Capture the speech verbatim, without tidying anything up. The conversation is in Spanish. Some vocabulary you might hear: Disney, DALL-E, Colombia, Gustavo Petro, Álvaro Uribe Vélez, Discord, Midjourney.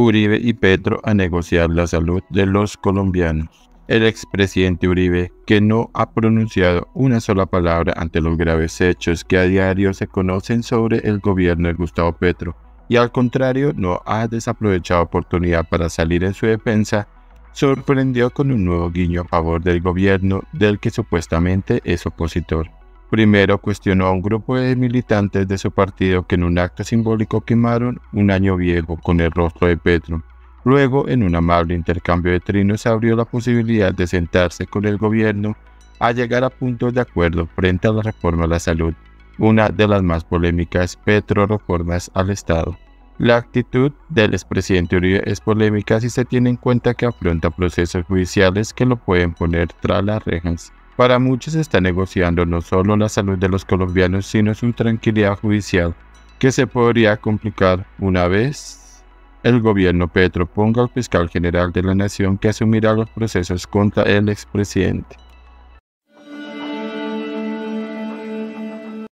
Uribe y Petro a negociar la salud de los colombianos. El expresidente Uribe, que no ha pronunciado una sola palabra ante los graves hechos que a diario se conocen sobre el gobierno de Gustavo Petro, y al contrario no ha desaprovechado oportunidad para salir en su defensa, sorprendió con un nuevo guiño a favor del gobierno del que supuestamente es opositor. Primero cuestionó a un grupo de militantes de su partido que en un acto simbólico quemaron un año viejo con el rostro de Petro. Luego, en un amable intercambio de trinos, abrió la posibilidad de sentarse con el gobierno a llegar a puntos de acuerdo frente a la reforma a la salud, una de las más polémicas Petro-reformas al Estado. La actitud del expresidente Uribe es polémica si se tiene en cuenta que afronta procesos judiciales que lo pueden poner tras las rejas. Para muchos está negociando no solo la salud de los colombianos, sino su tranquilidad judicial, que se podría complicar una vez el gobierno Petro ponga al fiscal general de la nación que asumirá los procesos contra el expresidente.